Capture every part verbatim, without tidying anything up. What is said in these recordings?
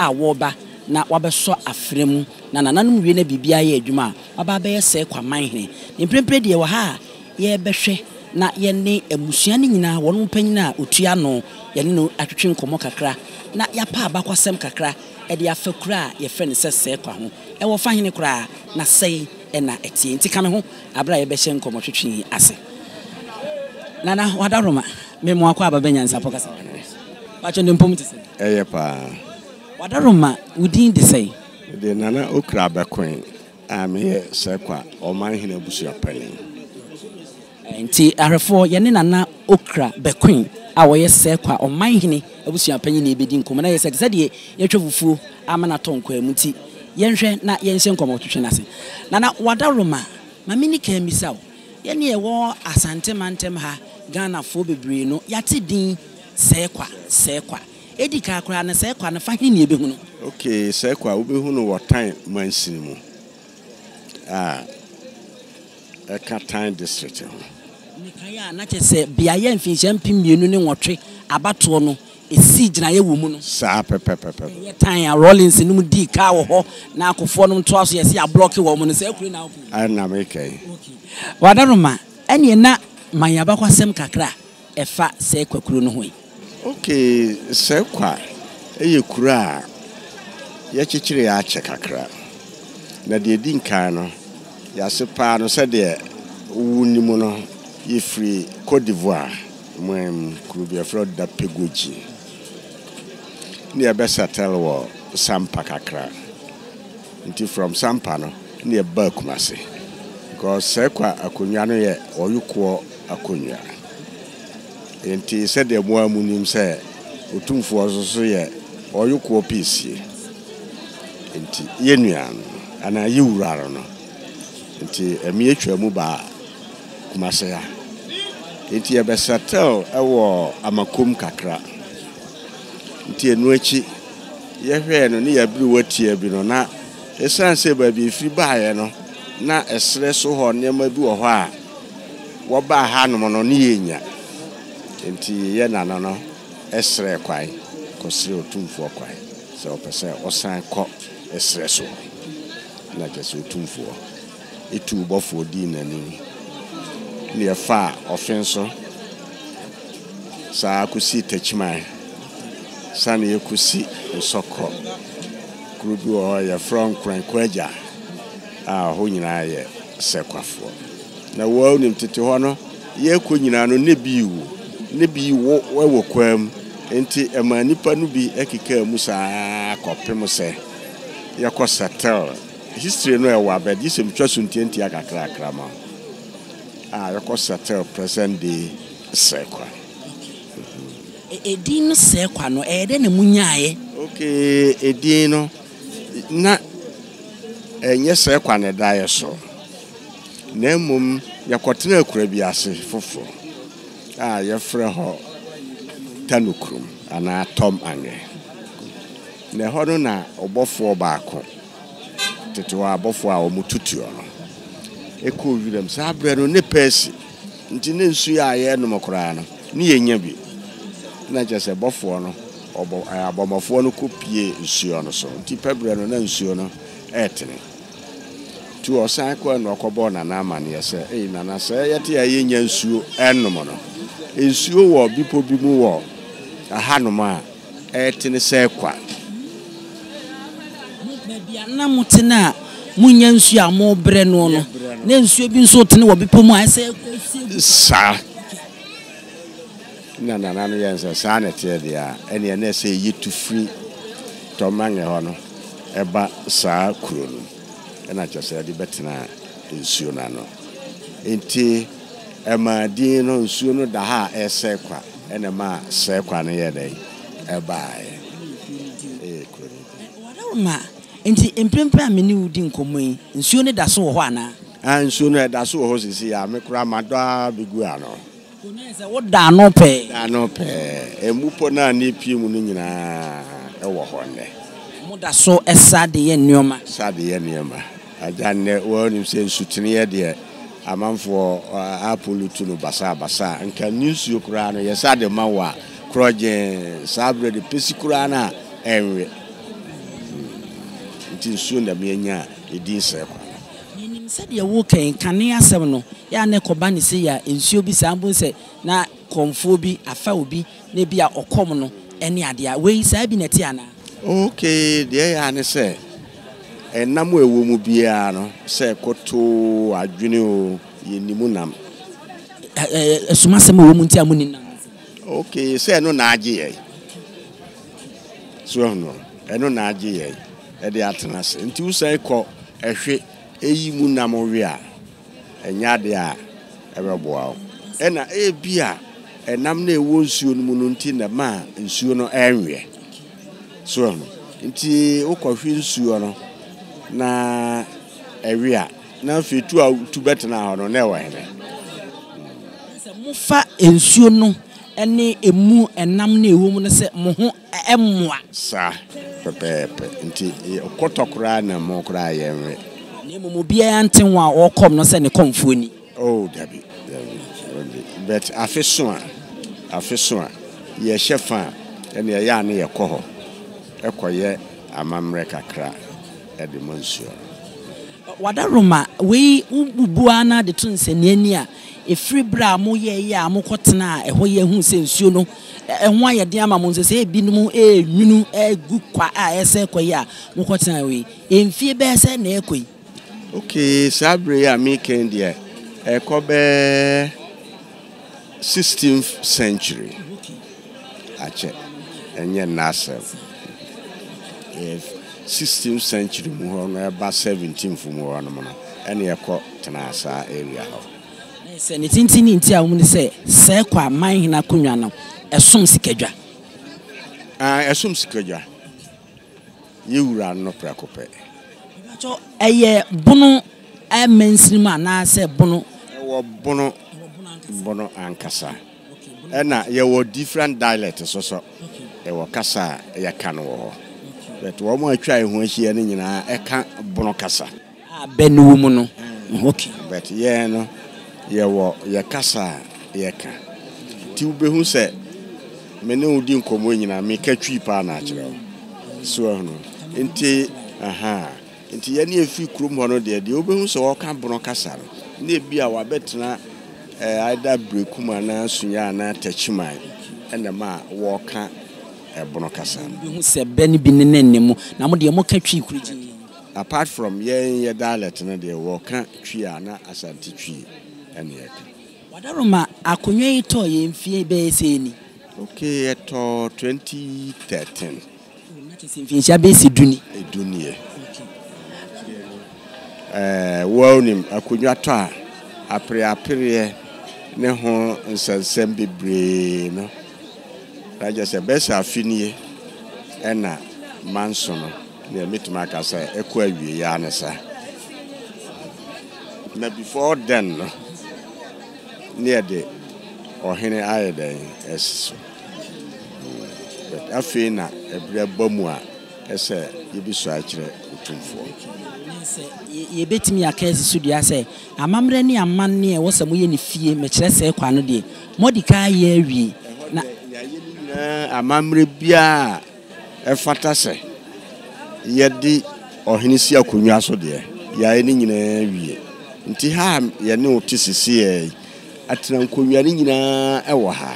Awoba na wabeso afremu na nananum wie na bibia ye adwuma aba be ye Seikwa hene ne prempre de waha ye behwe na ye ne emusua ne nyina wonu panyina otua no ye ne no atwetwe nkomo kakra na yapa abakwasem kakra e de afakura ye fre ne Seikwa ho e wo fa hene kura na sei e na etie ntika me ho abra ye behye nkomo twetwe ase nana Wadaruma me mo akwa aba benya nsapo kasa ba chende mpomti se e ye pa Wadaruma udin de say de nana okra bakwen ameye Seikwa oman hina busu apani enti arefo ye ne nana okra bakwen awoye Seikwa oman hina busu apani ne bedi nkomo na ye se se de ye twefufu amana tonkwa mu nti ye nhwe na ye nhye nkomo twetwe na se nana Wadaruma mamini ka misaw ye ne ye wo Asante mantem ha Ghana fo bebre no yate din Seikwa Seikwa Edika kura na Seikwa na fahini ni ebehu no. Okay, Seikwa obehu no what time mansin mu. Ah. Eka time district ho. Nikaya na che se bia ye mfinhye mpimienu ne nwotwe abato no esi gina ye wo mu no. Sa pepepepe. Ye time Rollins no mu di ka wo ho na akofo no ntoaso ye se a block wo mu no Seikwa na akofo. Ah na make. Okay. Wadaruma ene na manyabakwasem kakra efa Seikwa kuro no ho. Okay, Seikwa eye kura ya chichire ya chekakra na de di nkan no ya sepa no se de wuni mu no ye free Côte d'Ivoire mwem klubia fraud da pegoji ni ya besa telwo sampa kakra nti from sampa no ni ya ba Kumase because Seikwa akonwa no ye oyuko akonwa enti said the boy munim say otumfo ozoso ye oyuko peace enti yenua ana ye wuraro no enti emi etwa mu ba Kumase ya enti e besatel ewo amakom kakra enti enu echi ye hwe no ne ya bru watia bi no na esanse ba bi fi baaye no na esre so ho ne ma bi wo ho a wo ba ha no no ne yenya enti ye nana no esre kwai kosri otumfo kwai so pese osan ko esre so na je so otumfo etu bofo di nani ni e fa ofenso sa kusi techman san ye kusi osoko kurubi o ya from kran kwaja a ho nyina ye Seikwafo na wo nim tete ho no ye ko nyina no ne biwo nebi wo wo kwam enti emanipa no bi ekika musa kopem se yakosatel history no e wa ba di sem twaso ntianti akakra krama ah yakosatel present day Seikwa edin no Seikwa no e de na munyaaye okay edin no na enye Seikwa ne daaye so na mum yakotena akura bi ase foforo ah ya freho tanukrum ana tom ange ne hono na obofo baako teto abofo a omututu ono eko wiram sa breno ne pesi nti ne nsu ya ye no mokora no ne yenya bi na jese bofo no obo abomofo no kopie nsu ono so nti pebreno na nsu ono etene tu osanko na okobo na na amane yese e na na se yete ya yenya nsu enomo no ensuo wo bipo bi mu wo ahanoma etene Seikwa na bia na mutena munya ensuo amobre no no na ensuo bi nso tene wo bipo mu ase sa na na na no yensa sa na tie dia ene na se yitu free to manye ho no eba sa kuro no ena chese de betena ensuo na no enti ema di no nsuo no da ha e Seikwa ene ma Seikwa ne ye dey e bae e kuro Wadaruma Inti impempe ameni udi nkomoyi nsuo ne daso wo ho ana ah nsuo ne daso wo ho sisi ya mekura madoa begu ano konense wo da no pe da no pe emupo na ne piemu no nyina e wo ho ne mu daso esa de ye nyoma sa de ye nyoma ajanne wo ni se nsutini ye de amanfo apolu tulu basa basa nka nsuo kura no ye sa de mawa kroje sabre de pesikura na enwe soon the Mienya, it did serve. You said you're walking, can you answer no? Yana Cobani say, and she'll be sample say, na confobi, a faubi, nebia or common, any idea ways I been at Tiana. Okay, dear Anna said, and Namwe will be ano, say, Coto, a junior in Nimunam. A Sumasamo woman, Tiamunina. Okay, say no Naji. So no, and no Naji. At the Atenas, and two Seikwa, a ship, a muna moria, and Yadia, a rabo, and a beer, and Namne won't soon mununtina man, and sooner area. So, in tea, Ocoffin sooner, na area, now if you two out to better now, no, never. Mufa and sooner, any a moo and Namne woman said, Moho, emwa, sir. Nti okotokra na mokra yenwe nemu mobia ntenwa wo kom no se ne komfoni oh dabi but afeso a afeso a ye chefa ene ye ya na ye koho ekoye amamre kakra e de monsieur Wadaruma we ububu ana de tunseni ani a efri bra mo ye ye amokotena eho ye hu se nsuo no ehwa ye de ama mo nse se binum e nwunu e gu kwa a ese koyi a mokotena we emfie be se na ekoyi okay sabre a me ken dia e ko be sixteenth century ache enye nasem if sixteenth century mu ho no ba seventeenth mu ho no mo ene ye ko tena asa area ho seni tintini ntia wo ni se Seikwa man hina kunwa no esom sikadwa ah esom sikadwa ye wura no prakope bacho eye bunu e mensrima na se bunu wo bunu bunu ankasa e na ye wo different dialect so so e wo kasa ye kan wo but wo mo atwa e ho ahie ne nyina e kan bunu kasa ah benu mu no okay but ye no Yewo yakasa yeka ti ubehu se mene odi nkomo nyina me katwi pa na akirao so ehno nti aha nti yani efi krum hono de de ubehu se oka bono kasa na ebia wa betna either brekuma na sunya na tachiman ene ma wo ka ebono kasa ubehu se bani bi nenne mu na mo de mo katwi kuriji apart from yen ye dialect na de wo ka twi ana asante twi Wadaruma akunye ito ye mfie bese ni. Okay, eto twenty thirteen. Nati se mfie ya bese duni. E duni ye. Eh, wo nim akunye ato a apre apre ne ho nsensem bebre no. Raja se bese afini e na manso no ne mituma ka sa ekwa wie ya na sa. Na before then no. Near the or any other as but Afina, a bread bomber, as a you be searching for. You bet me a case, Sudia say, a mamre near man near was a million fee, Matressa Quanody, Modica Yeri, a mamre bia, a fatase, yet the or Hinicia Cunyaso dear, Yaning in every. Tiham, you know, T C C A. Atina nkonware nyina ewo ha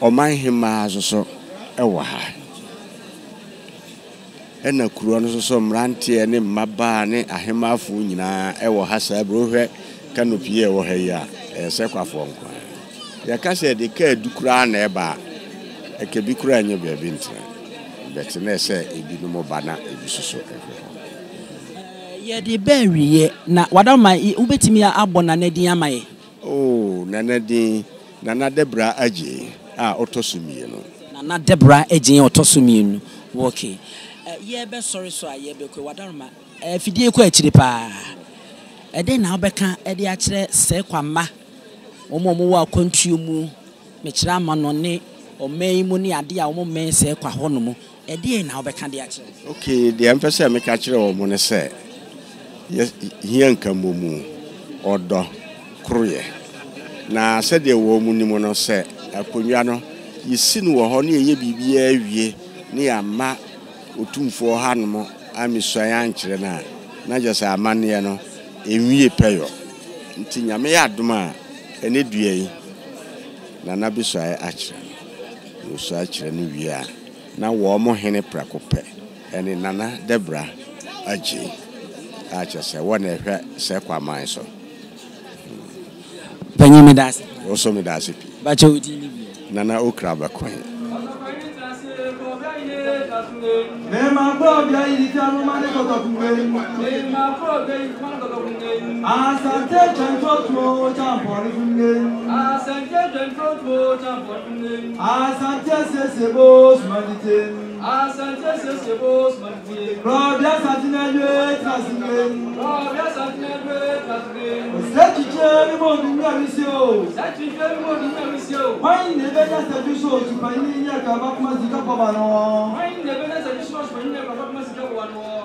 oman hema asoso ewo ha ena kuro no soso mrantie ne maba ne ahema afu nyina ewo ha sa brohwe kanopie ewo ha ya Seikwa fo nkwa ya kase de ka dukura na eba ekebi kura nya bia bi ntra betene se ebi no bana ebi soso ehwe ya de bewiye na Wadaruma ubetimi abona na din amaye oh nana de nana debra aje ah otosumi no nana debra aje otosumi no okay ye be sorry so aye be ko Wadaruma e fidie ko akire pa e den na obeka e de akire Seikwa ma omo omo wa kontuo mu me kire ama no ne oman mu ni ade a omo men Seikwa hono mu e de na obeka de akire okay de emphasize me ka akire omo ne se ye nka momu odo kroye na se de wo mu ni mo no se akonwa no yisi no ho ne ye bibia awie ne ama otumfo hanmo amisoya nkire na na jesa amane no enwie peyo nti nyame ya adoma ene duayi na na bisoya akire bisoya akire ne wiya na wo mo hene prakope ene nana debra aji achese wona ehwe Seikwa man so panyime das oso me das pi ba chodi nana okra ba kwen Nema probia ilitano maneko tokungwe. Nema probia ilitano tokungwe. Asante jentotwo champonunwe. Asante jentotwo champonunwe. Asante sesebo smalite. Asante sesebo smalite. Probia satinelwe trasinwe. Probia satinelwe trasinwe. Oseticheri bonunwe misio. Oseticheri bonunwe misio. Why never just a few shows to find in your kabakumazika babano? Why never just a few shows when you kabakumazika babano?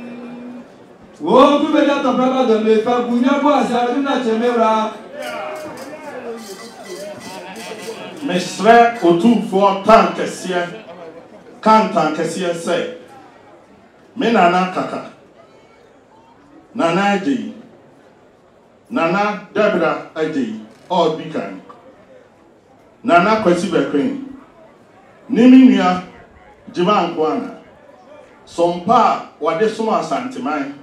Oh, vous venez à ton papa de mes femmes, vous n'y avez pas à une acheméra. Mes frères autour fort tant que sien, quand tant que sien c'est. Mais nana kaka, nana aidé, nana Debra aidé, or bikan, nana kwesi bekwin, niminia, jivan kwana, son pa wade suma santimai.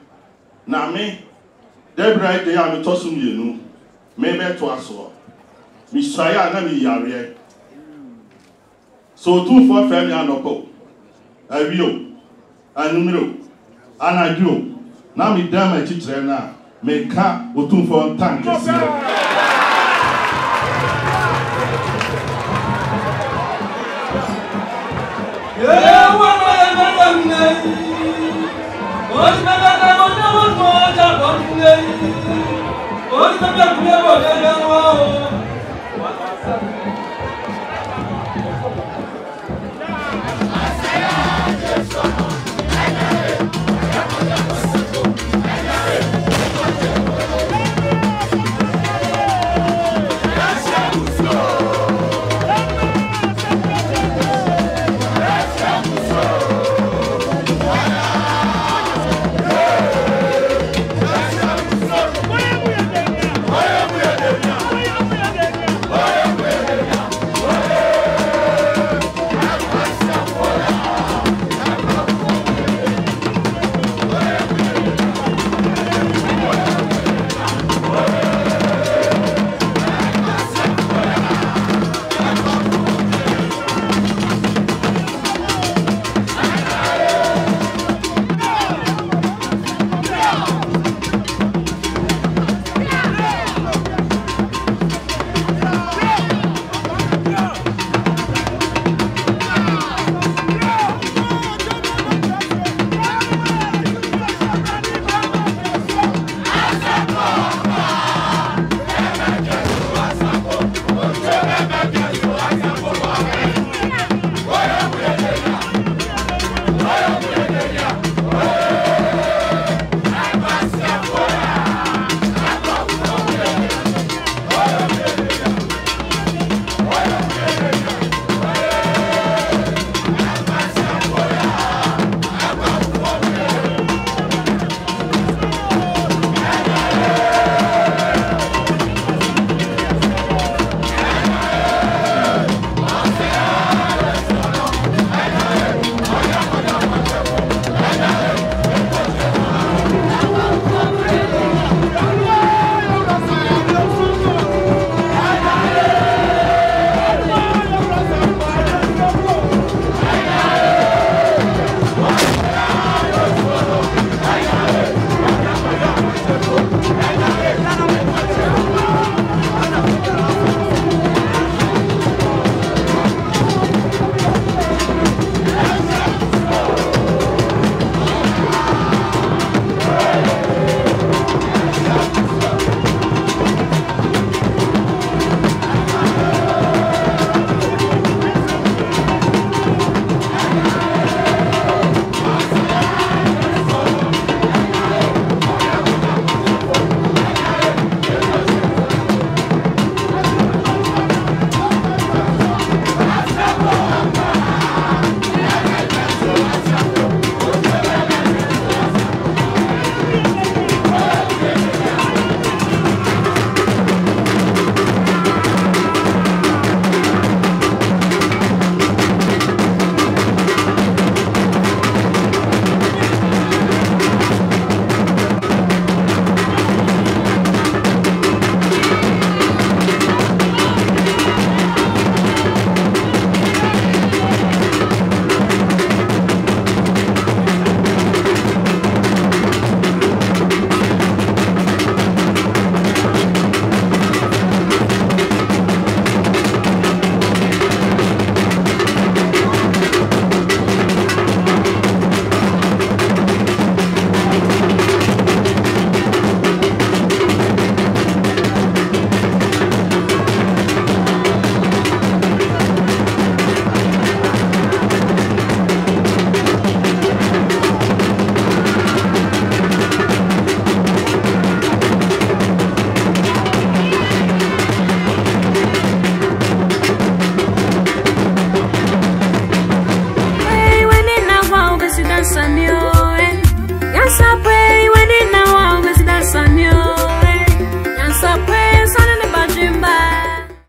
Na me, Debra de ya mi tosu mi enu, me me to aso. Mi saya na mi yare. So two for family anopo. Awio, anumiro, anadio. Na mi da ma chitre na, me ka otun for tank si. What the fuck?